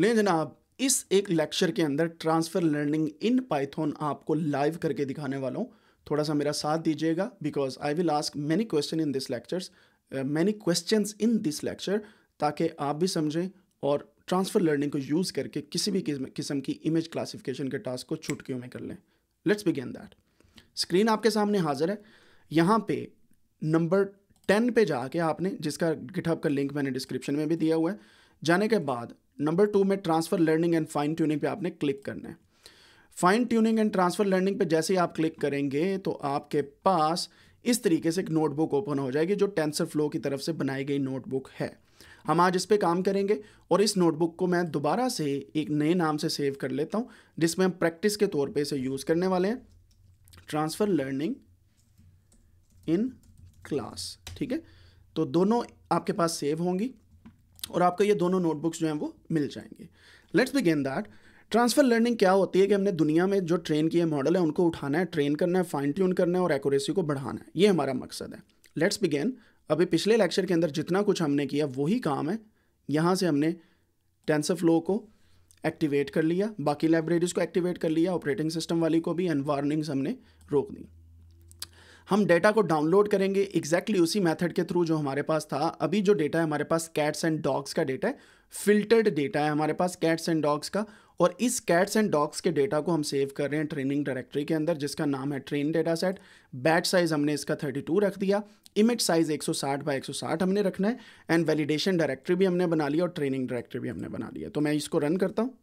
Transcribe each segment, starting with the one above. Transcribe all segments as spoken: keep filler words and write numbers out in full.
लें जनाब, इस एक लेक्चर के अंदर ट्रांसफ़र लर्निंग इन पाइथन आपको लाइव करके दिखाने वाला हूँ। थोड़ा सा मेरा साथ दीजिएगा because I will ask many question in this lectures many questions in this lecture ताकि आप भी समझें और ट्रांसफ़र लर्निंग को यूज़ करके किसी भी किस्म की इमेज क्लासिफिकेशन के टास्क को चुटकियों में कर लें। Let's begin that. स्क्रीन आपके सामने हाजिर है। यहाँ पे नंबर टेन पे जाके आपने, जिसका गिटहब का लिंक मैंने डिस्क्रिप्शन में भी दिया हुआ है, जाने के बाद नंबर टू में transfer learning and fine tuning पे आपने क्लिक करना है। Fine tuning and transfer learning पे जैसे ही आप क्लिक करेंगे तो आपके पास इस तरीके से एक नोटबुक ओपन हो जाएगी जो टेंसर फ्लो की तरफ से बनाई गई नोटबुक है। हम आज इस पे काम करेंगे और इस नोटबुक को मैं दोबारा से एक नए नाम से सेव कर लेता हूँ जिसमें हम प्रैक्टिस के तौर पे इसे यूज़ करने वाले हैं, ट्रांसफ़र लर्निंग इन क्लास। ठीक है, तो दोनों आपके पास सेव होंगी और आपको ये दोनों नोटबुक्स जो हैं वो मिल जाएंगे। Let's begin that. Transfer learning क्या होती है कि हमने दुनिया में जो ट्रेन किए मॉडल है उनको उठाना है, ट्रेन करना है, फाइन ट्यून करना है और एक्यूरेसी को बढ़ाना है। ये हमारा मकसद है। Let's begin. अभी पिछले लेक्चर के अंदर जितना कुछ हमने किया वही काम है। यहाँ से हमने टेंसर फ्लो को एक्टिवेट कर लिया, बाकी लाइब्रेरीज को एक्टिवेट कर लिया, ऑपरेटिंग सिस्टम वाली को भी, एंड वार्निंग्स हमने रोक दी। हम डेटा को डाउनलोड करेंगे एग्जैक्टली उसी मेथड के थ्रू जो हमारे पास था। अभी जो डेटा है हमारे पास कैट्स एंड डॉग्स का डेटा है, फिल्टर्ड डेटा है हमारे पास कैट्स एंड डॉग्स का, और इस कैट्स एंड डॉग्स के डेटा को हम सेव कर रहे हैं ट्रेनिंग डायरेक्टरी के अंदर जिसका नाम है train data set. Batch size हमने इसका थर्टी टू रख दिया, इमेज साइज एक सौ साठ बाई एक सौ साठ हमने रखना है, एंड वैलिडेशन डायरेक्टरी भी हमने बना लिया और ट्रेनिंग डायरेक्टरी भी हमने बना लिया। तो मैं इसको रन करता हूँ।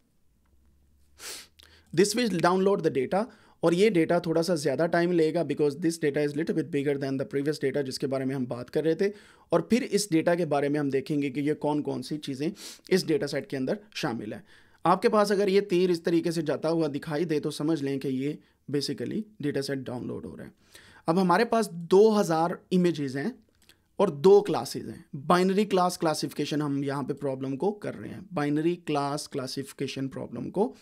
This will download the data, और ये डेटा थोड़ा सा ज़्यादा टाइम लेगा because this data is little bit bigger than the previous data जिसके बारे में हम बात कर रहे थे। और फिर इस डेटा के बारे में हम देखेंगे कि ये कौन कौन सी चीज़ें इस डेटा सेट के अंदर शामिल है। आपके पास अगर ये तीर इस तरीके से जाता हुआ दिखाई दे तो समझ लें कि ये बेसिकली डेटा सेट डाउनलोड हो रहा है। अब हमारे पास दो हज़ार इमेजेस हैं और दो क्लासेज हैं। बाइनरी क्लास क्लासिफिकेशन हम यहाँ पे प्रॉब्लम को कर रहे हैं, बाइनरी क्लास क्लासिफिकेशन प्रॉब्लम को,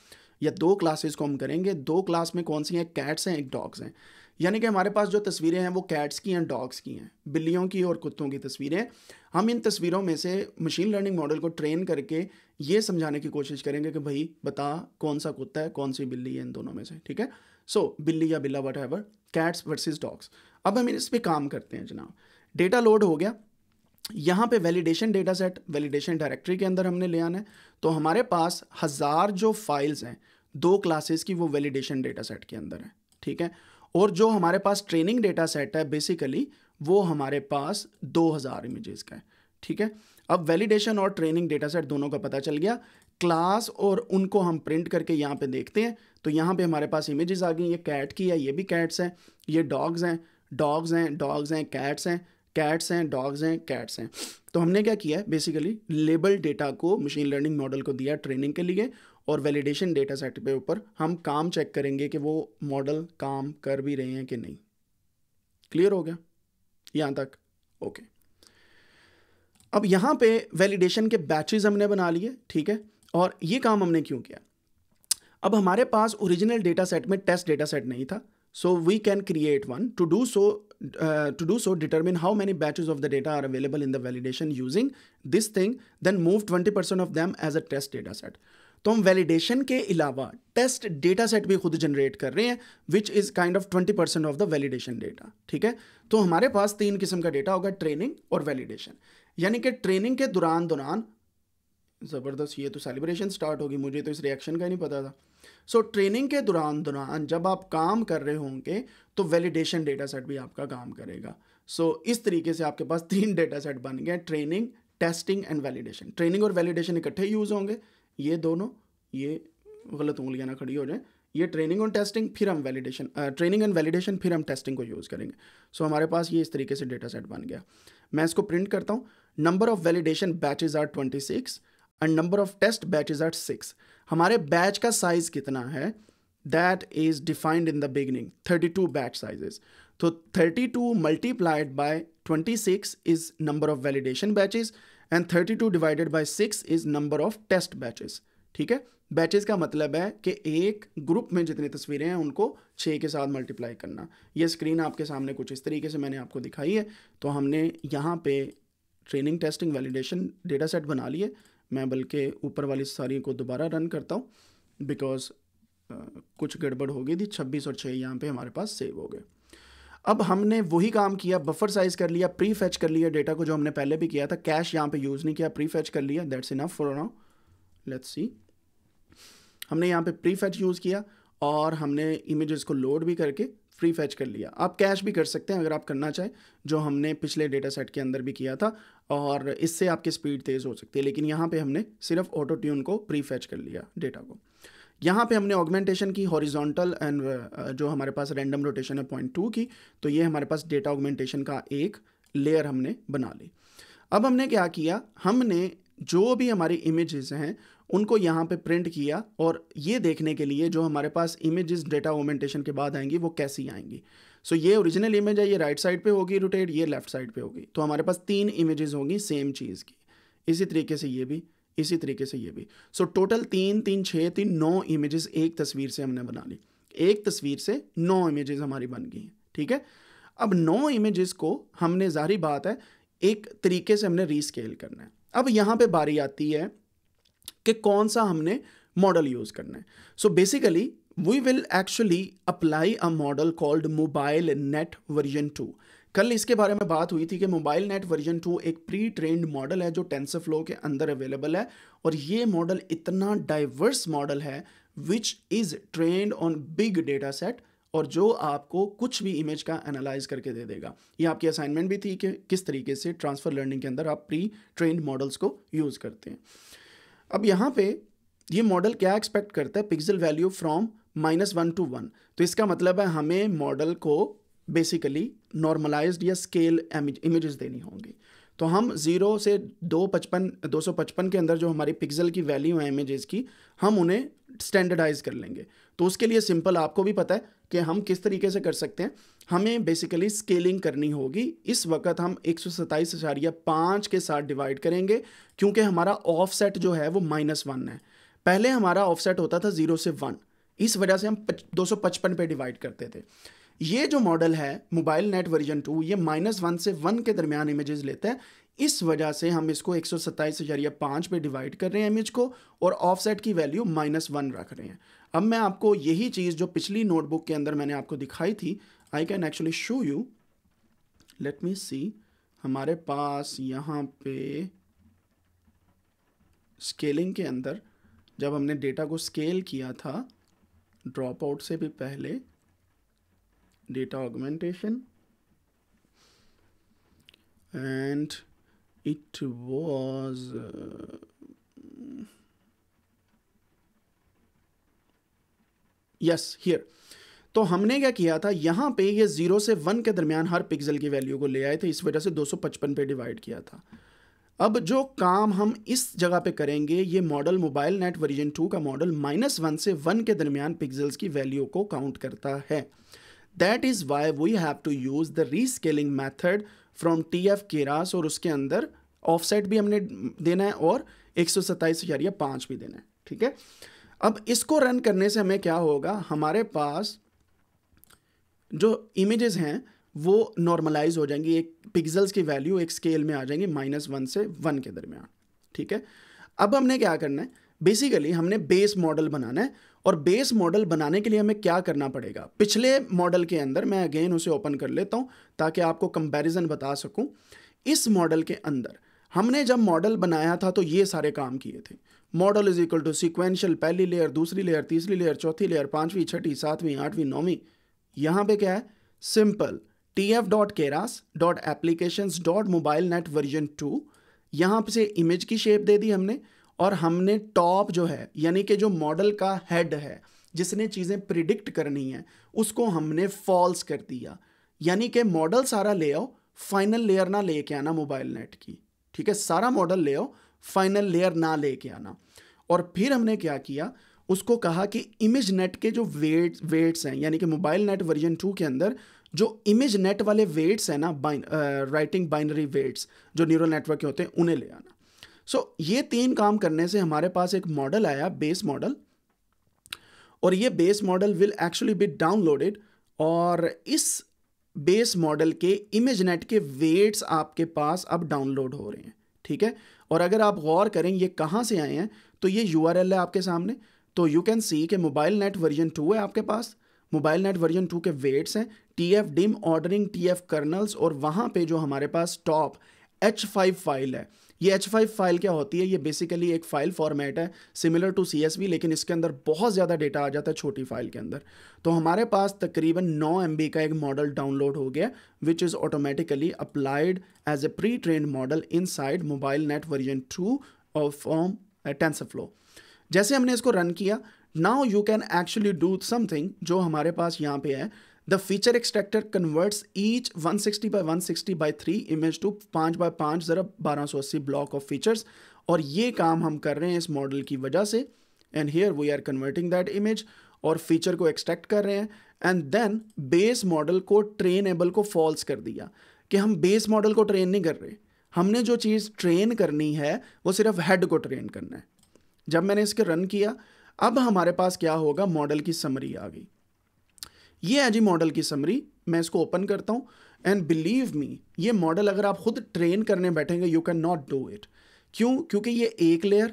या दो क्लासेज को हम करेंगे। दो क्लास में कौन सी हैं? कैट्स हैं, एक डॉग्स हैं। यानी कि हमारे पास जो तस्वीरें हैं वो कैट्स की हैं, डॉग्स की हैं, बिल्लियों की और कुत्तों की तस्वीरें। हम इन तस्वीरों में से मशीन लर्निंग मॉडल को ट्रेन करके ये समझाने की कोशिश करेंगे कि भाई बता कौन सा कुत्ता है, कौन सी बिल्ली है इन दोनों में से। ठीक है, सो so, बिल्ली या बिल्ला, whatever, cats versus dogs. अब हम इस पर काम करते हैं जनाब। डेटा लोड हो गया, यहाँ पे validation data set validation directory के अंदर हमने ले आना है। तो हमारे पास हज़ार जो फाइल्स हैं दो क्लासेस की वो वैलिडेशन डेटा सेट के अंदर है। ठीक है, और जो हमारे पास ट्रेनिंग डेटा सेट है बेसिकली वो हमारे पास दो हज़ार इमेजेस का है। ठीक है, अब वैलिडेशन और ट्रेनिंग डेटा सेट दोनों का पता चल गया। क्लास और उनको हम प्रिंट करके यहाँ पे देखते हैं। तो यहाँ पे हमारे पास इमेजेस आ गई, ये कैट की है, ये भी कैट्स हैं, ये डॉग्स हैं, डॉग्स हैं, डॉग्स हैं, कैट्स हैं, कैट्स हैं, डॉग्स हैं, कैट्स हैं। तो हमने क्या किया है बेसिकली लेबल डेटा को मशीन लर्निंग मॉडल को दिया ट्रेनिंग के लिए, और वैलिडेशन डेटा सेट के ऊपर हम काम चेक करेंगे कि वो मॉडल काम कर भी रहे हैं कि नहीं। क्लियर हो गया यहाँ तक? ओके। अब यहाँ पे वैलिडेशन के बैचेस हमने बना लिए। ठीक है, और ये काम हमने क्यों किया? अब हमारे पास ओरिजिनल डेटा सेट में टेस्ट डेटा सेट नहीं था, so we can create one to do so uh, to do so determine how many batches of the data are available in the validation using this thing, then move twenty percent of them as a test data set. तो हम validation के अलावा test data set भी खुद generate कर रहे हैं which is kind of twenty percent of the validation data. ठीक है, तो हमारे पास तीन किस्म का data होगा, training और validation। यानी कि training के दौरान दौरान ज़बरदस्त, ये तो celebration start होगी, मुझे तो इस reaction का ही नहीं पता था। सो so, ट्रेनिंग के दौरान दौरान जब आप काम कर रहे होंगे तो वैलिडेशन डेटा सेट भी आपका काम करेगा। सो so, इस तरीके से आपके पास तीन डेटा सेट बन गए, training, testing and validation. Training और वैलिडेशन इकट्ठे यूज़ होंगे, ये दोनों, ये गलत उंगलियां ना खड़ी हो जाए, ये ट्रेनिंग और टेस्टिंग, फिर हम वैलिडेशन, ट्रेनिंग एंड वैलिडेशन, फिर हम टेस्टिंग को यूज़ करेंगे। सो so, हमारे पास ये इस तरीके से डेटा सेट बन गया। मैं इसको प्रिंट करता हूँ। Number of validation batches are twenty six and number of test batches are six. हमारे बैच का साइज कितना है that is defined in the beginning, thirty two batch sizes. तो thirty two multiplied by twenty six is number of validation batches and thirty two divided by six is number of test batches. ठीक है, batches का मतलब है कि एक group में जितनी तस्वीरें हैं उनको छः के साथ मल्टीप्लाई करना। ये स्क्रीन आपके सामने कुछ इस तरीके से मैंने आपको दिखाई है। तो हमने यहाँ पे training, testing, validation data set बना लिए, मैं बल्कि ऊपर वाली सारी को दोबारा रन करता हूँ बिकॉज Uh, कुछ गड़बड़ हो गई थी। छब्बीस और छः यहाँ पे हमारे पास सेव हो गए। अब हमने वही काम किया, बफर साइज कर लिया, प्री फेच कर लिया डेटा को जो हमने पहले भी किया था। कैश यहाँ पे यूज़ नहीं किया, प्री फेच कर लिया, that's enough for now. Let's see, हमने यहाँ पे प्री फेच यूज़ किया और हमने इमेजेस को लोड भी करके प्री फेच कर लिया। आप कैश भी कर सकते हैं अगर आप करना चाहें, जो हमने पिछले डेटा सेट के अंदर भी किया था, और इससे आपकी स्पीड तेज़ हो सकती है। लेकिन यहाँ पर हमने सिर्फ ऑटो ट्यून को प्री फेच कर लिया डेटा को। यहाँ पे हमने ऑगमेंटेशन की हॉरिजॉन्टल एंड जो हमारे पास रैंडम रोटेशन है पॉइंट टू की, तो ये हमारे पास डेटा ऑगमेंटेशन का एक लेयर हमने बना ली। अब हमने क्या किया, हमने जो भी हमारी इमेजेस हैं उनको यहाँ पे प्रिंट किया, और ये देखने के लिए जो हमारे पास इमेजेस डेटा ऑगमेंटेशन के बाद आएंगी वो कैसी आएंगी। सो so, ये ओरिजिनल इमेज है, ये राइट साइड पे होगी रोटेट, ये लेफ्ट साइड पे होगी, तो हमारे पास तीन इमेजेस होंगी सेम चीज़ की। इसी तरीके से ये भी, इसी तरीके से ये भी। सो टोटल तीन तीन छः तीन नौ इमेजेस एक तस्वीर से हमने बना ली। एक तस्वीर से नौ इमेजेस हमारी बन गई हैं, ठीक है। अब नौ इमेजेस को हमने, जाहिर बात है, एक तरीके से हमने रीस्केल करना है। अब यहाँ पे बारी आती है कि कौन सा हमने मॉडल यूज़ करना है। So basically we will actually apply a model called mobile net version two. कल इसके बारे में बात हुई थी कि मोबाइल नेट वर्जन टू एक प्री ट्रेंड मॉडल है जो टेंसरफ्लो के अंदर अवेलेबल है, और ये मॉडल इतना डाइवर्स मॉडल है which is trained on big data set, और जो आपको कुछ भी इमेज का एनालाइज करके दे देगा। ये आपकी असाइनमेंट भी थी कि किस तरीके से ट्रांसफ़र लर्निंग के अंदर आप प्री ट्रेंड मॉडल्स को यूज़ करते हैं। अब यहाँ पे ये मॉडल क्या एक्सपेक्ट करता है, pixel value from minus one to one. तो इसका मतलब है हमें मॉडल को बेसिकली नॉर्मलाइज्ड या स्केल इमेजेस देनी होंगी। तो हम ज़ीरो से दो पचपन दो सौ पचपन के अंदर जो हमारी पिक्सल की वैल्यू है इमेजेस की, हम उन्हें स्टैंडर्डाइज कर लेंगे। तो उसके लिए सिंपल, आपको भी पता है कि हम किस तरीके से कर सकते हैं, हमें बेसिकली स्केलिंग करनी होगी। इस वक्त हम एक सौ सत्ताईस अशारिया पाँच के साथ डिवाइड करेंगे, क्योंकि हमारा ऑफसेट जो है वो माइनस वन है। पहले हमारा ऑफसेट होता था ज़ीरो से वन, इस वजह से हम दो सौ पचपन पे डिवाइड करते थे। ये जो मॉडल है मोबाइल नेट वर्जन टू, ये माइनस वन से वन के दरमियान इमेजेस लेता है, इस वजह से हम इसको एक सौ सत्ताईस हजारिया पाँच पर डिवाइड कर रहे हैं इमेज को, और ऑफसेट की वैल्यू माइनस वन रख रहे हैं। अब मैं आपको यही चीज़ जो पिछली नोटबुक के अंदर मैंने आपको दिखाई थी, I can actually show you. Let me see, हमारे पास यहाँ पे स्केलिंग के अंदर जब हमने डेटा को स्केल किया था, ड्रॉप आउट से भी पहले data augmentation, and it was yes here. तो हमने क्या किया था, यहाँ पे ये ज़ीरो से वन के दरमियान हर पिक्सल की वैल्यू को ले आए थे, इस वजह से दो सौ पचपन पे डिवाइड किया था। अब जो काम हम इस जगह पे करेंगे, ये model mobile net version two का मॉडल माइनस वन से वन के दरमियान पिक्सल्स की वैल्यू को काउंट करता है। That is why we have to use the rescaling method from T F Keras, और उसके अंदर offset भी हमने देना है और एक सौ सत्ताईस हजारिया पाँच भी देना है, ठीक है। अब इसको रन करने से हमें क्या होगा, हमारे पास जो images हैं वो normalize हो जाएंगी, एक pixels की value एक scale में आ जाएंगी माइनस वन से वन के दरमियान, ठीक है। अब हमने क्या करना है, बेसिकली हमने बेस मॉडल बनाना है, और बेस मॉडल बनाने के लिए हमें क्या करना पड़ेगा। पिछले मॉडल के अंदर मैं अगेन उसे ओपन कर लेता हूं ताकि आपको कंपैरिजन बता सकूं। इस मॉडल के अंदर हमने जब मॉडल बनाया था तो ये सारे काम किए थे, model is equal to sequential, पहली लेयर, दूसरी लेयर, तीसरी लेयर, चौथी लेयर, पाँचवीं, छठी, सातवीं, आठवीं, नौवीं। यहाँ पे क्या है, simple T F dot Keras dot applications dot mobile net version two, यहाँ से इमेज की शेप दे दी हमने, और हमने टॉप जो है यानी कि जो मॉडल का हेड है जिसने चीज़ें प्रिडिक्ट करनी है उसको हमने फॉल्स कर दिया, यानी कि मॉडल सारा ले आओ, फाइनल लेयर ना लेके आना मोबाइल नेट की, ठीक है। सारा मॉडल ले आओ, फाइनल लेयर ना लेके आना। और फिर हमने क्या किया, उसको कहा कि इमेज नेट के जो वेट वेट्स हैं, यानी कि मोबाइल नेट वर्जन टू के अंदर जो इमेज नेट वाले वेट्स हैं ना, बाइन राइटिंग बाइनरी वेट्स जो न्यूरल नेटवर्क के होते हैं, उन्हें ले आना। सो so, ये तीन काम करने से हमारे पास एक मॉडल आया, बेस मॉडल, और ये base model will actually be downloaded, और इस बेस मॉडल के इमेज नेट के वेट्स आपके पास अब डाउनलोड हो रहे हैं, ठीक है। और अगर आप गौर करें ये कहाँ से आए हैं तो ये यू आर एल है आपके सामने। तो यू कैन सी कि मोबाइल नेट वर्जन टू है आपके पास, मोबाइल नेट वर्जन टू के वेट्स हैं T F dim ordering, T F kernels, और वहाँ पे जो हमारे पास टॉप एच फाइव फाइल है। ये एच फाइव फाइल क्या होती है? ये बेसिकली एक फ़ाइल फॉर्मेट है similar to C S V, लेकिन इसके अंदर बहुत ज़्यादा डेटा आ जाता है छोटी फाइल के अंदर। तो हमारे पास तकरीबन नौ एम बी का एक मॉडल डाउनलोड हो गया which is automatically applied as a pre trained model inside mobile net version two of from TensorFlow. जैसे हमने इसको रन किया, now you can actually do something जो हमारे पास यहाँ पे है। The feature extractor converts each one sixty by one sixty by three image to five by five जरा twelve eighty block of features, और ये काम हम कर रहे हैं इस मॉडल की वजह से। And here we are converting that image और फीचर को एक्सट्रैक्ट कर रहे हैं। And then base model को trainable को false कर दिया कि हम base model को train नहीं कर रहे, हमने जो चीज़ train करनी है वो सिर्फ head को train करना है। जब मैंने इसके रन किया, अब हमारे पास क्या होगा, मॉडल की समरी आ गई। ये है जी मॉडल की समरी। मैं इसको ओपन करता हूँ एंड बिलीव मी ये मॉडल अगर आप खुद ट्रेन करने बैठेंगे you can not do it. क्यों? क्योंकि ये एक लेयर,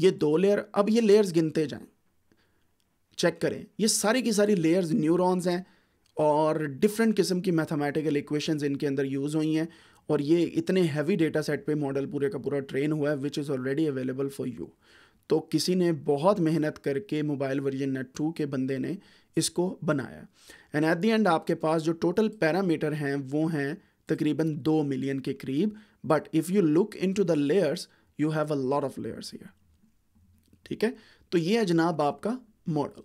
ये दो लेयर, अब ये लेयर्स गिनते जाएं। चेक करें, ये सारी की सारी लेयर्स न्यूरॉन्स हैं और डिफरेंट किस्म की मैथमेटिकल इक्वेशंस इनके अंदर यूज़ हुई हैं, और ये इतने हैवी डेटा सेट पे मॉडल पूरे का पूरा ट्रेन हुआ है which is already available for you. तो किसी ने बहुत मेहनत करके मोबाइल वर्जन नेट टू के बंदे ने इसको बनाया। एंड एट द एंड आपके पास जो टोटल पैरामीटर हैं वो हैं तकरीबन दो मिलियन के करीब, but if you look into the layers you have a lot of layers here. ठीक है, तो ये है जनाब आपका मॉडल।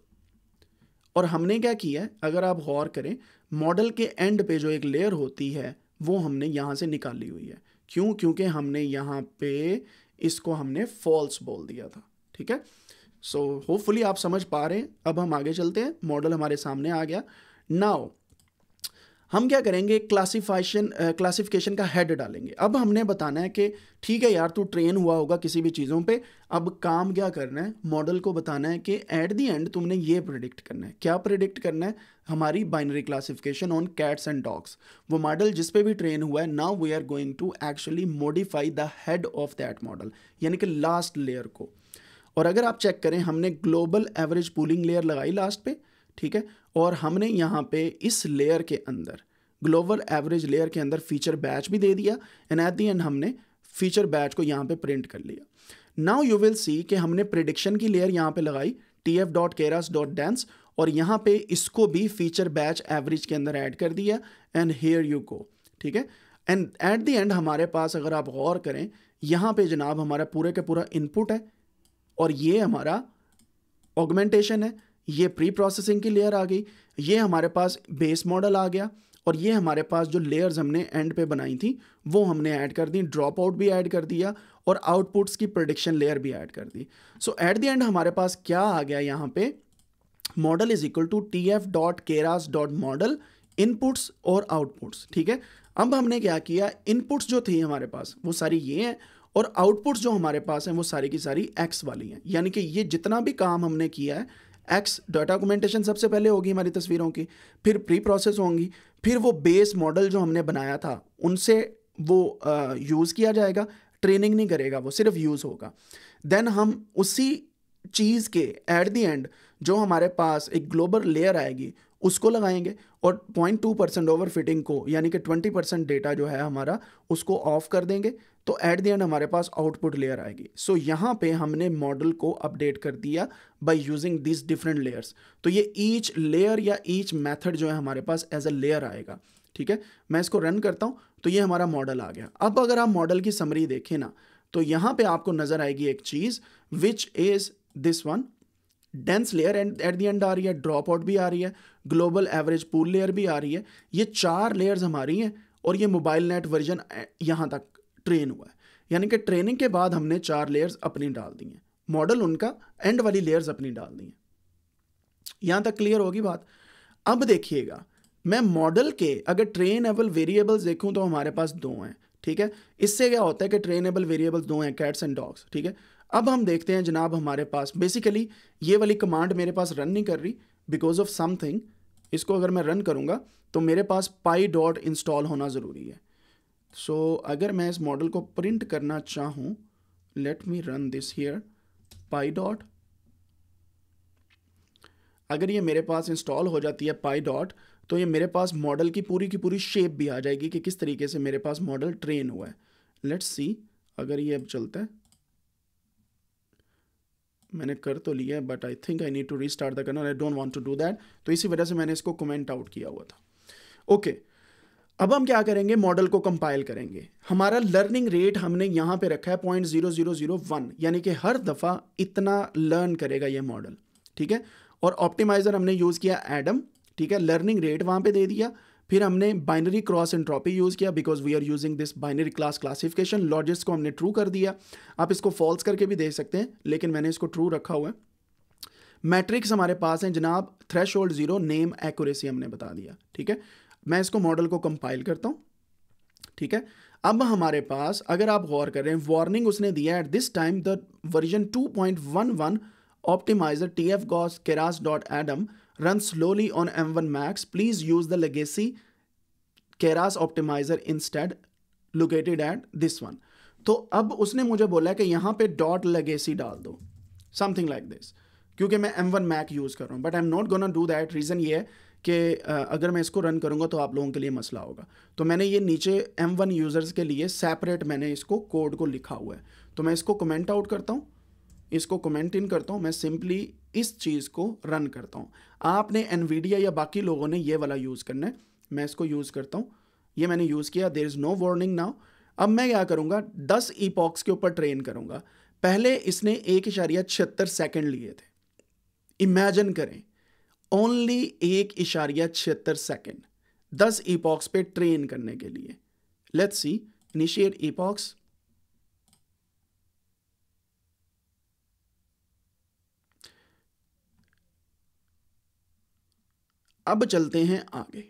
और हमने क्या किया है, अगर आप गौर करें मॉडल के एंड पे जो एक लेयर होती है वो हमने यहाँ से निकाली हुई है। क्यों? क्योंकि हमने यहाँ पे इसको हमने फॉल्स बोल दिया था। ठीक है, सो so, होपफुली आप समझ पा रहे हैं। अब हम आगे चलते हैं, मॉडल हमारे सामने आ गया। नाउ हम क्या करेंगे, क्लासिफिकेशन क्लासिफिकेशन का हेड डालेंगे। अब हमने बताना है कि ठीक है यार तू ट्रेन हुआ होगा किसी भी चीज़ों पे, अब काम क्या करना है, मॉडल को बताना है कि एट दी एंड तुमने ये प्रेडिक्ट करना है। क्या प्रेडिक्ट करना है? हमारी binary classification on cats and dogs. वो मॉडल जिस पे भी ट्रेन हुआ है, now we are going to actually modify the head of that model, यानी कि लास्ट लेयर को। और अगर आप चेक करें हमने ग्लोबल एवरेज पूलिंग लेयर लगाई लास्ट पे, ठीक है, और हमने यहाँ पे इस लेयर के अंदर ग्लोबल एवरेज लेयर के अंदर फीचर बैच भी दे दिया। एंड एट दी एंड हमने फीचर बैच को यहाँ पे प्रिंट कर लिया। नाउ यू विल सी कि हमने प्रेडिक्शन की लेयर यहाँ पे लगाई T F dot Keras dot dense, और यहाँ पे इसको भी फीचर बैच एवरेज के अंदर ऐड कर दिया। एंड हेयर यू गो, ठीक है। एंड एट दी एंड हमारे पास अगर आप गौर करें यहाँ पे जनाब हमारा पूरे का पूरा इनपुट है, और ये हमारा ऑगमेंटेशन है, ये प्री प्रोसेसिंग की लेयर आ गई, ये हमारे पास बेस मॉडल आ गया, और ये हमारे पास जो लेयर्स हमने एंड पे बनाई थी वो हमने ऐड कर दी, ड्रॉप आउट भी ऐड कर दिया, और आउटपुट्स की प्रेडिक्शन लेयर भी ऐड कर दी। सो एट द एंड हमारे पास क्या आ गया यहाँ पे, model is equal to T F dot Keras dot model inputs और आउटपुट्स। ठीक है, अब हमने क्या किया, इनपुट्स जो थी हमारे पास वो सारी ये हैं, और आउटपुट्स जो हमारे पास हैं वो सारी की सारी एक्स वाली हैं, यानी कि ये जितना भी काम हमने किया है एक्स डाटा डॉक्यूमेंटेशन सबसे पहले होगी हमारी तस्वीरों की, फिर प्री प्रोसेस होंगी, फिर वो बेस मॉडल जो हमने बनाया था उनसे वो यूज़ किया जाएगा, ट्रेनिंग नहीं करेगा वो, सिर्फ यूज़ होगा। देन हम उसी चीज़ के एट द एंड जो हमारे पास एक ग्लोबल लेयर आएगी उसको लगाएंगे, और point two percent overfitting को यानी कि ट्वेंटी परसेंट डेटा जो है हमारा उसको ऑफ कर देंगे। तो एट द एंड हमारे पास आउटपुट लेयर आएगी। सो so, यहाँ पे हमने मॉडल को अपडेट कर दिया by using this different layers. तो ये ईच लेयर या ईच मेथड जो है हमारे पास एज अ लेयर आएगा। ठीक है, मैं इसको रन करता हूँ तो ये हमारा मॉडल आ गया। अब अगर आप मॉडल की समरी देखें ना, तो यहाँ पे आपको नजर आएगी एक चीज़ which is this one dense layer, and at the end आ रही है, ड्रॉप आउट भी आ रही है, ग्लोबल एवरेज पूल लेयर भी आ रही है। ये चार लेयर्स हमारी हैं, और ये मोबाइल नेट वर्जन यहाँ तक ट्रेन हुआ है, यानी कि ट्रेनिंग के बाद हमने चार लेयर्स अपनी डाल दी हैं, मॉडल उनका एंड वाली लेयर्स अपनी डाल दी हैं। यहाँ तक क्लियर होगी बात। अब देखिएगा, मैं मॉडल के अगर ट्रेनेबल वेरिएबल्स देखूँ तो हमारे पास दो हैं। ठीक है, इससे क्या होता है कि ट्रेनेबल वेरिएबल्स दो हैं, कैट्स एंड डॉग्स। ठीक है, अब हम देखते हैं जनाब हमारे पास बेसिकली ये वाली कमांड मेरे पास रन नहीं कर रही बिकॉज ऑफ समथिंग। इसको अगर मैं रन करूँगा तो मेरे पास पाई डॉट इंस्टॉल होना ज़रूरी है। सो so, अगर मैं इस मॉडल को प्रिंट करना चाहूँ let me run this here pydot. अगर ये मेरे पास इंस्टॉल हो जाती है pydot तो ये मेरे पास मॉडल की पूरी की पूरी शेप भी आ जाएगी कि किस तरीके से मेरे पास मॉडल ट्रेन हुआ है. लेट्स सी अगर ये अब चलता है. मैंने कर तो लिया है but I think I need to restart the kernel. I don't want to do that. तो इसी वजह से मैंने इसको कमेंट आउट किया हुआ था. Okay okay. अब हम क्या करेंगे, मॉडल को कंपाइल करेंगे. हमारा लर्निंग रेट हमने यहाँ पे रखा है point zero zero zero one, यानी कि हर दफ़ा इतना लर्न करेगा ये मॉडल. ठीक है, और ऑप्टिमाइजर हमने यूज़ किया एडम. ठीक है, लर्निंग रेट वहाँ पे दे दिया. फिर हमने बाइनरी क्रॉस एंट्रोपी यूज़ किया because we are using this binary class classification. Logics को हमने ट्रू कर दिया. आप इसको फॉल्स करके भी देख सकते हैं लेकिन मैंने इसको ट्रू रखा हुआ है. मैट्रिक्स हमारे पास हैं जनाब, threshold zero, name, accuracy हमने बता दिया. ठीक है, मैं इसको मॉडल को कंपाइल करता हूँ. ठीक है, अब हमारे पास अगर आप गौर करें वार्निंग उसने दिया at this time the version two point one one optimizer T F गॉस Keras dot Adam run slowly on M one max please use the legacy Keras optimizer instead located at this one. तो अब उसने मुझे बोला कि यहाँ पे dot legacy डाल दो समथिंग लाइक दिस क्योंकि मैं एम वन मैक यूज़ कर रहा हूँ but I am not gonna do that. Reason ये है कि अगर मैं इसको रन करूँगा तो आप लोगों के लिए मसला होगा. तो मैंने ये नीचे एम वन यूज़र्स के लिए सेपरेट मैंने इसको कोड को लिखा हुआ है. तो मैं इसको कमेंट आउट करता हूँ, इसको कमेंट इन करता हूँ, मैं सिंपली इस चीज़ को रन करता हूँ. आपने एनवीडिया या बाकी लोगों ने ये वाला यूज़ करना है. मैं इसको यूज़ करता हूँ, ये मैंने यूज़ किया. There is no warning now. अब मैं क्या करूँगा, दस ईपॉक्स के ऊपर ट्रेन करूँगा. पहले इसने एक इशारिया छिहत्तर सेकेंड लिए थे. इमेजिन करें, ओनली एक इशारिया छिहत्तर सेकेंड दस ईपॉक्स पे ट्रेन करने के लिए. Let's see initiate epochs. अब चलते हैं आगे.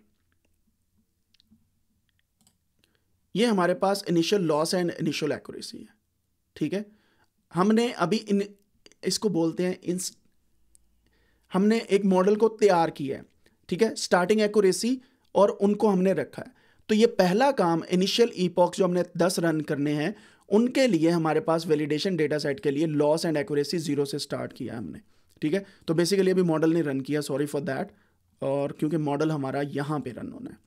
ये हमारे पास initial loss and initial accuracy है. ठीक है, हमने अभी इन इसको बोलते हैं इंस्ट हमने एक मॉडल को तैयार किया है. ठीक है, स्टार्टिंग एक्यूरेसी और उनको हमने रखा है. तो ये पहला काम इनिशियल ईपॉक्स जो हमने दस रन करने हैं उनके लिए हमारे पास वैलिडेशन डेटा सेट के लिए लॉस एंड एक्यूरेसी जीरो से स्टार्ट किया हमने. ठीक है, तो बेसिकली अभी मॉडल ने रन किया, सॉरी फॉर दैट, और क्योंकि मॉडल हमारा यहाँ पे रन होना है.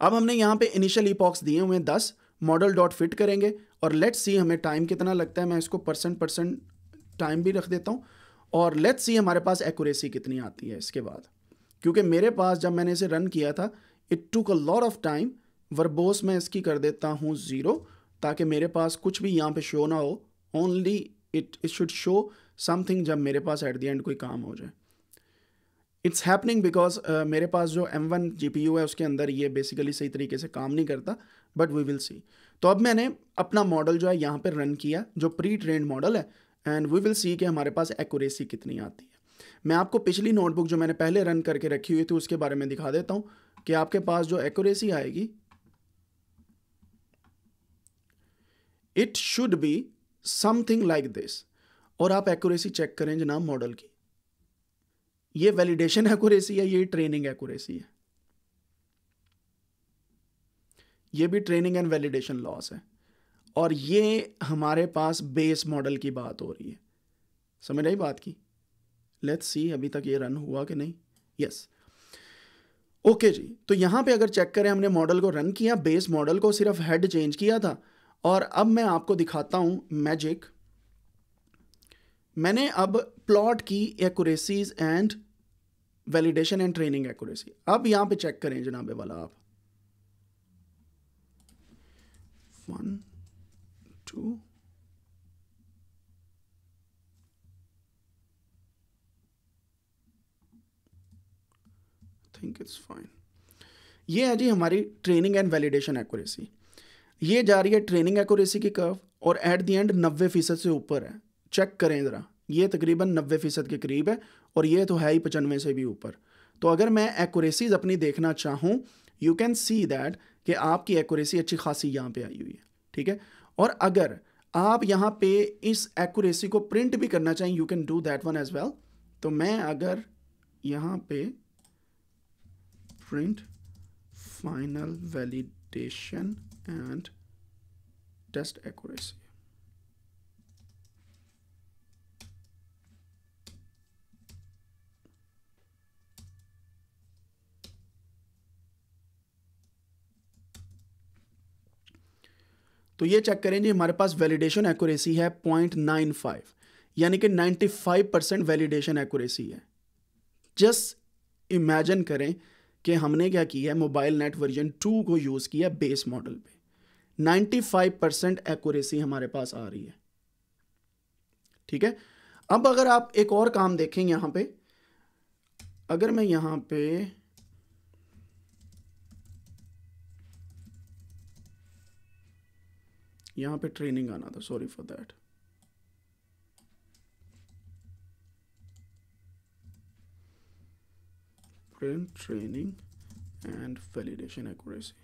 अब हमने यहाँ पे इनिशियल ईपॉक्स दिए हुए हैं दस. मॉडल डॉट फिट करेंगे और लेट्स सी हमें टाइम कितना लगता है. मैं इसको परसेंट परसेंट टाइम भी रख देता हूँ और लेट्स सी हमारे पास एक्यूरेसी कितनी आती है इसके बाद, क्योंकि मेरे पास जब मैंने इसे रन किया था it took a lot of time. Verbose मैं इसकी कर देता हूँ ज़ीरो ताकि मेरे पास कुछ भी यहाँ पे शो ना हो. Only it it should show something जब मेरे पास एट द एंड कोई काम हो जाए. इट्स हैपनिंग बिकॉज मेरे पास जो M one G P U है उसके अंदर ये बेसिकली सही तरीके से काम नहीं करता बट वी विल सी. तो अब मैंने अपना मॉडल जो है यहाँ पर रन किया जो प्री ट्रेंड मॉडल है एंड वी विल सी कि हमारे पास एक्यूरेसी कितनी आती है. मैं आपको पिछली नोटबुक जो मैंने पहले रन करके रखी हुई थी उसके बारे में दिखा देता हूँ कि आपके पास जो एक्यूरेसी आएगी it should be something like this. और आप एक्यूरेसी चेक करें जनाब मॉडल की. ये वैलिडेशन एक्यूरेसी है, ये ट्रेनिंग एक्यूरेसी है, ये भी ट्रेनिंग एंड वैलिडेशन लॉस है. और ये हमारे पास बेस मॉडल की बात हो रही है. समझ आई बात की? लेट्स सी अभी तक ये रन हुआ कि नहीं. Yes yes. ओके okay जी. तो यहाँ पे अगर चेक करें हमने मॉडल को रन किया, बेस मॉडल को सिर्फ हेड चेंज किया था. और अब मैं आपको दिखाता हूँ मैजिक. मैंने अब प्लॉट की accuracies and validation and training accuracy. अब यहाँ पे चेक करें जनाबे वाला आप want to think it's fine. ये है जी हमारी ट्रेनिंग एंड वैलिडेशन एक्यूरेसी. ये जा रही है ट्रेनिंग एक्यूरेसी की कर्व और एट द एंड नब्बे फीसद से ऊपर है. चेक करें ज़रा, ये तकरीबन नब्बे फीसद के करीब है और ये तो है ही पचानवे से भी ऊपर. तो अगर मैं एक्यूरेसीज अपनी देखना चाहूँ यू कैन सी दैट कि आपकी एक्यूरेसी अच्छी खासी यहाँ पे आई हुई है. ठीक है, और अगर आप यहाँ पे इस एक्यूरेसी को प्रिंट भी करना चाहें you can do that one as well. तो मैं अगर यहाँ पे print final validation and test accuracy तो ये चेक करें जी, हमारे पास वैलिडेशन एक्यूरेसी है पॉइंट नाइन फाइव, यानी कि ninety five percent validation accuracy है। जस्ट इमेजिन करें कि हमने क्या किया है, मोबाइल नेट वर्जन टू को यूज़ किया बेस मॉडल पे, नाइन्टी फाइव परसेंट एक्यूरेसी हमारे पास आ रही है। ठीक है, अब अगर आप एक और काम देखें यहाँ पे, अगर मैं यहाँ पे यहाँ पे ट्रेनिंग आना था, sorry for that, print training and validation accuracy.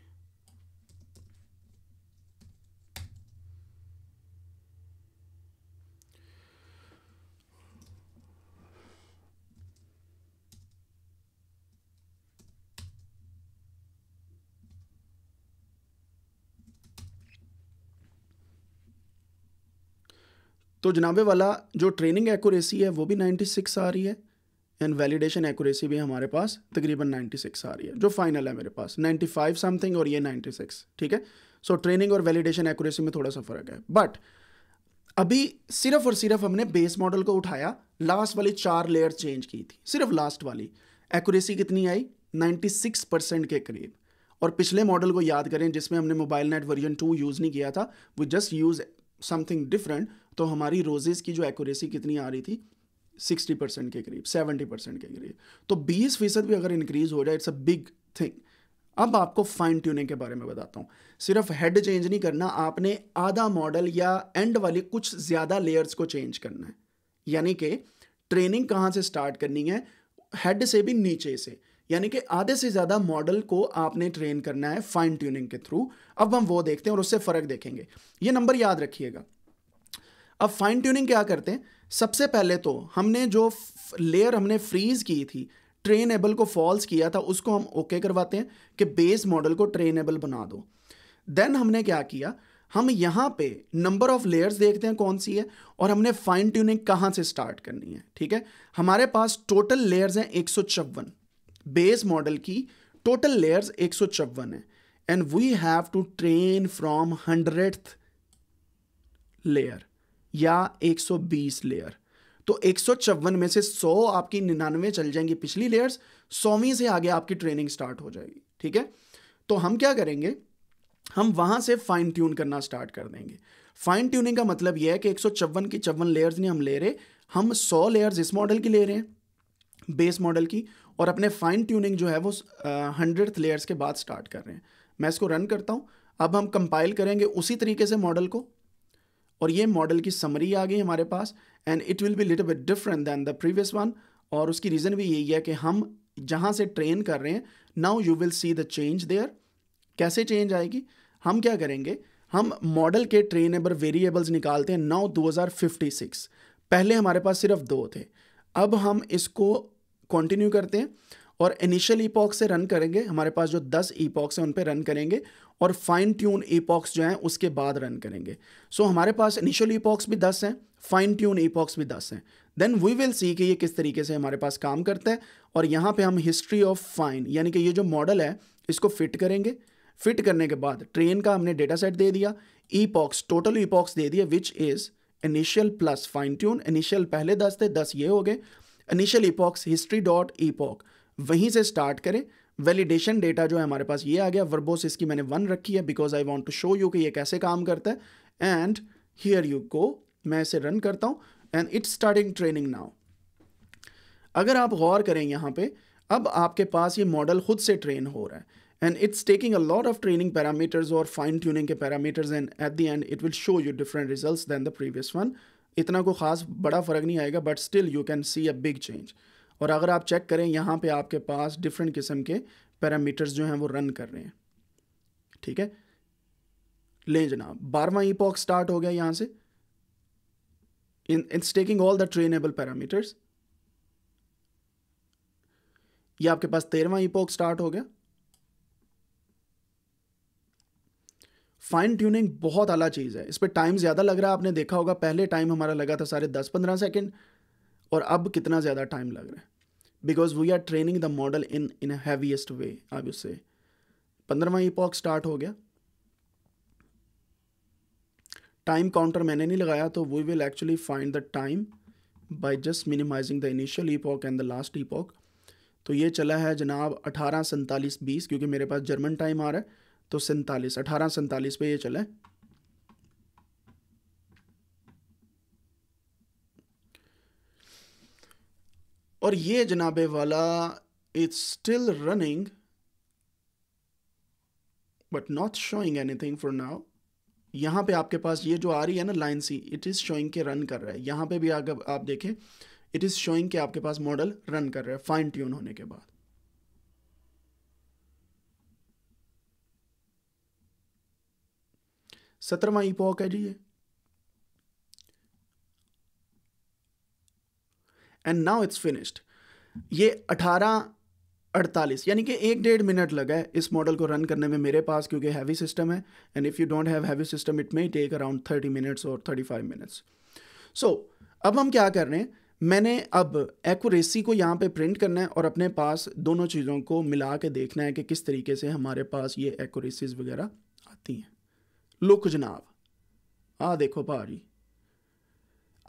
तो जनाबे वाला जो ट्रेनिंग एक्यूरेसी है वो भी नाइन्टी सिक्स आ रही है एंड वैलिडेशन एक्यूरेसी भी हमारे पास तकरीबन नाइन्टी सिक्स आ रही है, जो फाइनल है मेरे पास नाइन्टी फाइव समथिंग और ये नाइन्टी सिक्स। ठीक है, सो ट्रेनिंग और वैलिडेशन एक्यूरेसी में थोड़ा सा फ़र्क है, बट अभी सिर्फ और सिर्फ हमने बेस मॉडल को उठाया, लास्ट वाली चार लेयर चेंज की थी, सिर्फ लास्ट वाली। एक्यूरेसी कितनी आई, नाइन्टी सिक्स परसेंट के करीब। और पिछले मॉडल को याद करें जिसमें हमने mobile net version two use नहीं किया था, वो जस्ट यूज़ समथिंग डिफरेंट, तो हमारी रोजेस की जो एक्यूरेसी कितनी आ रही थी, सिक्सटी परसेंट के करीब, सेवेंटी परसेंट के करीब। तो बीस फीसद भी अगर इंक्रीज हो जाए, इट्स अ बिग थिंग। अब आपको फाइन ट्यूनिंग के बारे में बताता हूँ। सिर्फ हेड चेंज नहीं करना, आपने आधा मॉडल या एंड वाली कुछ ज़्यादा लेयर्स को चेंज करना है, यानी कि ट्रेनिंग कहाँ से स्टार्ट करनी है, हेड से भी नीचे से, यानी कि आधे से ज़्यादा मॉडल को आपने ट्रेन करना है फाइन ट्यूनिंग के थ्रू। अब हम वो देखते हैं और उससे फ़र्क देखेंगे। ये नंबर याद रखिएगा। अब फाइन ट्यूनिंग क्या करते हैं, सबसे पहले तो हमने जो लेयर हमने फ्रीज की थी, ट्रेनेबल को फॉल्स किया था, उसको हम ओके करवाते हैं कि बेस मॉडल को ट्रेनेबल बना दो। देन हमने क्या किया, हम यहाँ पे नंबर ऑफ लेयर्स देखते हैं कौन सी है, और हमने फाइन ट्यूनिंग कहाँ से स्टार्ट करनी है। ठीक है, हमारे पास टोटल लेयर्स हैं एक सौ चौवन, बेस मॉडल की टोटल लेयर्स एक सौ चौवन है, and we have to train from hundred layer या एक सौ बीस लेयर। तो एक सौ चौवन में से सौ आपकी निन्यानवे चल जाएंगी पिछली लेयर्स, सौवीं से आगे आपकी ट्रेनिंग स्टार्ट हो जाएगी। ठीक है, तो हम क्या करेंगे, हम वहाँ से फाइन ट्यून करना स्टार्ट कर देंगे। फाइन ट्यूनिंग का मतलब यह है कि एक सौ चौवन की चौवन लेयर्स नहीं हम ले रहे, हम सौ लेयर्स इस मॉडल की ले रहे हैं, बेस मॉडल की, और अपने फाइन ट्यूनिंग जो है वो हंड्रेड लेयर्स के बाद स्टार्ट कर रहे हैं। मैं इसको रन करता हूँ। अब हम कंपाइल करेंगे उसी तरीके से मॉडल को, और ये मॉडल की समरी आ गई हमारे पास, and it will be little bit different than the previous one. और उसकी रीज़न भी यही है कि हम जहाँ से ट्रेन कर रहे हैं, now you will see the change there. कैसे चेंज आएगी, हम क्या करेंगे, हम मॉडल के ट्रेनेबल वेरिएबल्स निकालते हैं, now two thousand fifty six, पहले हमारे पास सिर्फ दो थे। अब हम इसको कंटिन्यू करते हैं और इनिशियल ईपॉक्स से रन करेंगे, हमारे पास जो दस ईपॉक्स हैं उन पे रन करेंगे, और फाइन ट्यून ईपॉक्स जो हैं उसके बाद रन करेंगे। सो so, हमारे पास इनिशियल ईपॉक्स भी दस हैं, फाइन ट्यून ईपॉक्स भी दस हैं। देन वी विल सी कि ये किस तरीके से हमारे पास काम करता है, और यहाँ पे हम हिस्ट्री ऑफ फाइन, यानी कि ये जो मॉडल है इसको फिट करेंगे। फिट करने के बाद ट्रेन का हमने डेटा सेट दे दिया, ईपॉक्स टोटल ईपॉक्स दे दिया, which is initial plus fine tune. Initial पहले दस थे, दस ये हो गए। Initial epochs history dot epoch, वहीं से स्टार्ट करें। वैलिडेशन डेटा जो है हमारे पास ये आ गया, वर्बोस इसकी मैंने वन रखी है because I want to show you कि ये कैसे काम करता है, एंड हियर यू गो। मैं इसे रन करता हूँ and it's starting training now. अगर आप गौर करें यहाँ पे, अब आपके पास ये मॉडल खुद से ट्रेन हो रहा है, and it's taking a lot of training parameters और फाइन ट्यूनिंग के parameters, and at the end it will show you different result than the previous one. इतना कोई खास बड़ा फ़र्क नहीं आएगा, but still you can see a big change. और अगर आप चेक करें यहाँ पे आपके पास डिफरेंट किस्म के पैरामीटर्स जो हैं वो रन कर रहे हैं। ठीक है, ले जनाब, बारहवां ईपॉक स्टार्ट हो गया यहाँ से। In it's taking all the trainable parameters. ये आपके पास तेरहवां ईपॉक स्टार्ट हो गया। फाइन ट्यूनिंग बहुत आला चीज़ है, इस पर टाइम ज़्यादा लग रहा है। आपने देखा होगा पहले टाइम हमारा लगा था सारे दस पंद्रह सेकेंड, और अब कितना ज़्यादा टाइम लग रहा है, because we are training the model in in a heaviest way. अब उससे पंद्रहवां ईपॉक स्टार्ट हो गया। टाइम काउंटर मैंने नहीं लगाया, तो we will actually find the time by just minimizing the initial epoch and the last epoch. तो ये चला है जनाब अठारह सैंतालीस बीस, क्योंकि मेरे पास जर्मन टाइम आ रहा है, तो सैंतालीस अठारह सैंतालीस पे ये चला है। और ये जनाबे वाला it's still running but not showing anything for now. यहाँ पे आपके पास ये जो आ रही है ना लाइन सी, इट इज़ शोइंग के रन कर रहा है। यहाँ पे भी अगर आप देखें, इट इज़ शोइंग के आपके पास मॉडल रन कर रहा है फाइन ट्यून होने के बाद। सत्रहवां ईपॉक है जी ये। And now it's finished. ये अठारह अड़तालीस, यानी कि एक डेढ़ मिनट लगा है इस मॉडल को रन करने में मेरे पास, क्योंकि हैवी सिस्टम है। And if you don't have heavy system it may take around thirty minutes और थर्टी फाइव मिनट्स। सो अब हम क्या कर रहे हैं, मैंने अब एक्यूरेसी को यहाँ पे प्रिंट करना है और अपने पास दोनों चीज़ों को मिला के देखना है कि किस तरीके से हमारे पास ये एक्यूरेसीज वगैरह आती हैं। लुक जनाब, आ देखो भारी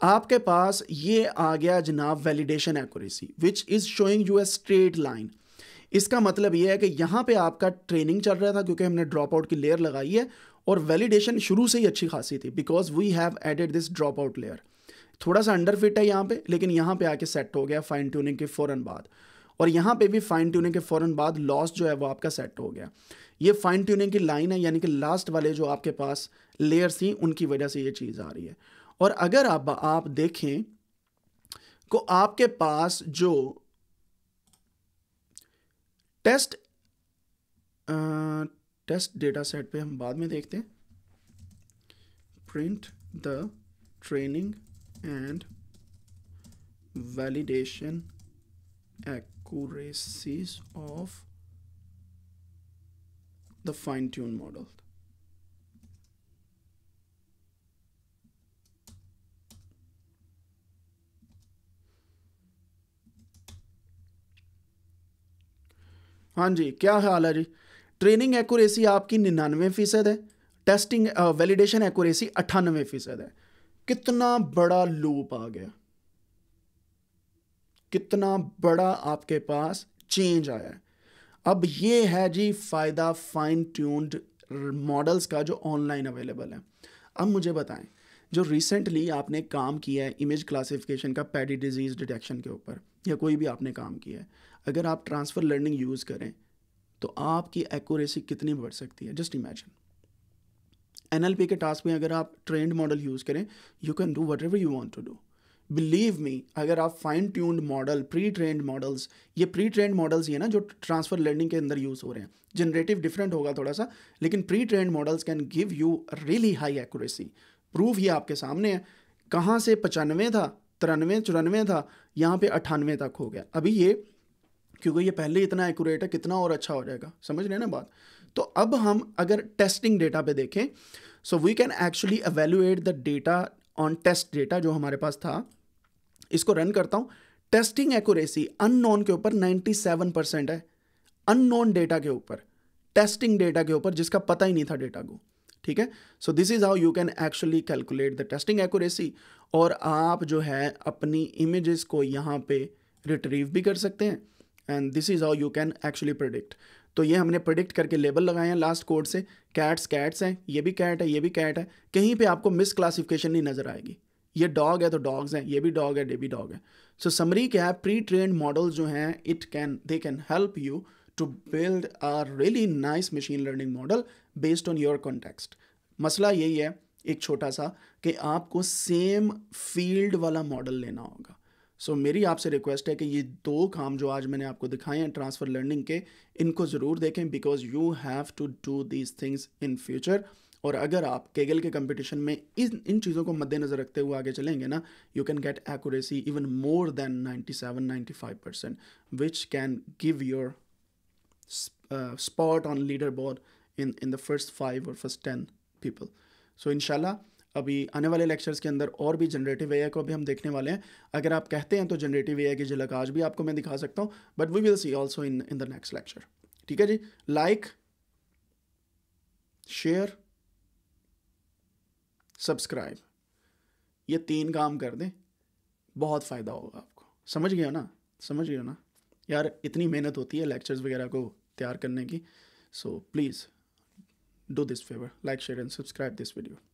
आपके पास ये आ गया जनाब validation accuracy which is showing you a straight line. इसका मतलब ये है कि यहाँ पे आपका ट्रेनिंग चल रहा था, क्योंकि हमने ड्रॉप आउट की लेयर लगाई है, और वैलिडेशन शुरू से ही अच्छी खासी थी because we have added this drop out layer. थोड़ा सा अंडर फिट है यहाँ पे, लेकिन यहाँ पे आके सेट हो गया फाइन ट्यूनिंग के फ़ौरन बाद, और यहाँ पे भी फाइन ट्यूनिंग के फ़ौरन बाद लॉस जो है वो आपका सेट हो गया। ये फाइन ट्यूनिंग की लाइन है, यानी कि लास्ट वाले जो आपके पास लेयर्स थी उनकी वजह से ये चीज़ आ रही है। और अगर आप आप देखें को आपके पास जो टेस्ट आ, टेस्ट डेटा सेट पे हम बाद में देखते हैं, print the training and validation accuracies of the fine tune model. हाँ जी, क्या हाल है जी। ट्रेनिंग एक्यूरेसी आपकी निन्यानवे फ़ीसद है, टेस्टिंग वैलिडेशन एक्यूरेसी अट्ठानवे फ़ीसद है। कितना बड़ा लूप आ गया, कितना बड़ा आपके पास चेंज आया है। अब ये है जी फ़ायदा फाइन ट्यून्ड मॉडल्स का जो ऑनलाइन अवेलेबल है। अब मुझे बताएं, जो रिसेंटली आपने काम किया है इमेज क्लासिफिकेशन का पैडी डिजीज़ डिटेक्शन के ऊपर, या कोई भी आपने काम किया है, अगर आप ट्रांसफ़र लर्निंग यूज़ करें तो आपकी एक्यूरेसी कितनी बढ़ सकती है। जस्ट इमेजिन एनएलपी के टास्क में अगर आप ट्रेंड मॉडल यूज़ करें, you can do whatever you want to do. Believe me, अगर आप fine tuned model, pre trained models, ये प्री ट्रेंड मॉडल्स ही है ना जो ट्रांसफ़र लर्निंग के अंदर यूज़ हो रहे हैं, जनरेटिव डिफरेंट होगा थोड़ा सा, लेकिन pre trained models can give you really high accuracy. Proof ये आपके सामने है, कहाँ से पचानवे था, तिरानवे चौरानवे था, यहाँ पे अट्ठानवे तक हो गया अभी ये, क्योंकि ये पहले इतना एक्यूरेट है, कितना और अच्छा हो जाएगा। समझ रहे हैं ना बात। तो अब हम अगर टेस्टिंग डेटा पे देखें, so we can actually evaluate the data on test data जो हमारे पास था। इसको रन करता हूँ। टेस्टिंग एक्यूरेसी अननोन के ऊपर नाइन्टी सेवन परसेंट है, अननोन डेटा के ऊपर, टेस्टिंग डेटा के ऊपर जिसका पता ही नहीं था डेटा को। ठीक है, so this is how you can actually calculate the testing accuracy. और आप जो है अपनी इमेजेस को यहाँ पे रिट्रीव भी कर सकते हैं, and this is how you can actually predict. तो ये हमने प्रेडिक्ट करके लेबल लगाए हैं लास्ट कोड से। कैट्स कैट्स हैं, ये भी कैट है, ये भी कैट है। कहीं पे आपको मिस क्लासिफिकेशन नहीं नज़र आएगी। ये डॉग है तो डॉग्स हैं, ये भी डॉग है, ये भी डॉग है। सो समरी क्या है, प्री ट्रेन्ड मॉडल जो हैं it can they can help you to build a really nice machine learning model based on your context. मसला यही है एक छोटा सा कि आपको सेम फील्ड वाला मॉडल लेना होगा। सो so, मेरी आपसे रिक्वेस्ट है कि ये दो काम जो आज मैंने आपको दिखाए हैं ट्रांसफ़र लर्निंग के, इनको ज़रूर देखें because you have to do these things in future. और अगर आप केगल के कंपटीशन में इन इन चीज़ों को मद्देनज़र रखते हुए आगे चलेंगे ना, you can get accuracy even more than ninety seven ninety five percent, which can give your Uh, spot on leaderboard in in the first five or first ten people. So इंशाल्लाह अभी आने वाले लेक्चर्स के अंदर और भी generative AI को अभी हम देखने वाले हैं। अगर आप कहते हैं तो जनरेटिव एआई की झलक आज भी आपको मैं दिखा सकता हूँ, but we will see also in in the next lecture. ठीक है जी, लाइक शेयर सब्सक्राइब, ये तीन काम कर दें, बहुत फ़ायदा होगा आपको। समझ गया ना, समझ गया ना यार, इतनी मेहनत होती है लेक्चर्स वगैरह को तैयार करने की। So please do this favour, like share and subscribe this video.